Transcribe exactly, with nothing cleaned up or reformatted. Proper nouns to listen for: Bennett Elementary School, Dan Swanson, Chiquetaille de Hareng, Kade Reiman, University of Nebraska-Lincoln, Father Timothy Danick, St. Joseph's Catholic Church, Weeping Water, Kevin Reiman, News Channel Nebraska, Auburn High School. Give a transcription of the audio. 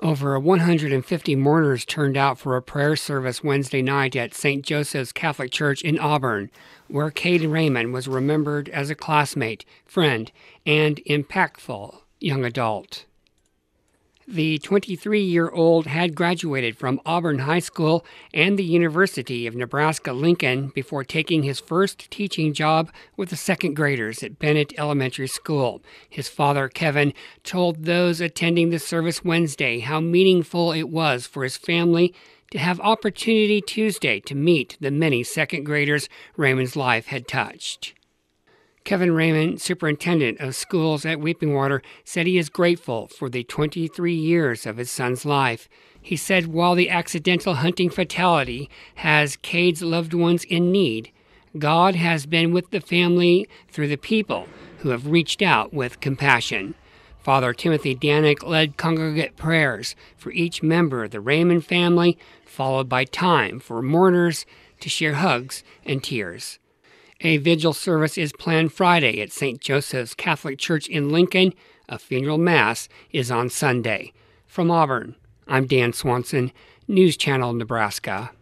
Over one hundred fifty mourners turned out for a prayer service Wednesday night at Saint Joseph's Catholic Church in Auburn, where Kade Reiman was remembered as a classmate, friend, and impactful young adult. The twenty-three-year-old had graduated from Auburn High School and the University of Nebraska-Lincoln before taking his first teaching job with the second graders at Bennett Elementary School. His father, Kevin, told those attending the service Wednesday how meaningful it was for his family to have opportunity Tuesday to meet the many second graders Reiman's life had touched. Kevin Reiman, superintendent of schools at Weeping Water, said he is grateful for the twenty-three years of his son's life. He said while the accidental hunting fatality has Kade's loved ones in need, God has been with the family through the people who have reached out with compassion. Father Timothy Danick led congregate prayers for each member of the Reiman family, followed by time for mourners to share hugs and tears. A vigil service is planned Friday at Saint Joseph's Catholic Church in Lincoln. A funeral mass is on Sunday. From Auburn, I'm Dan Swanson, News Channel Nebraska.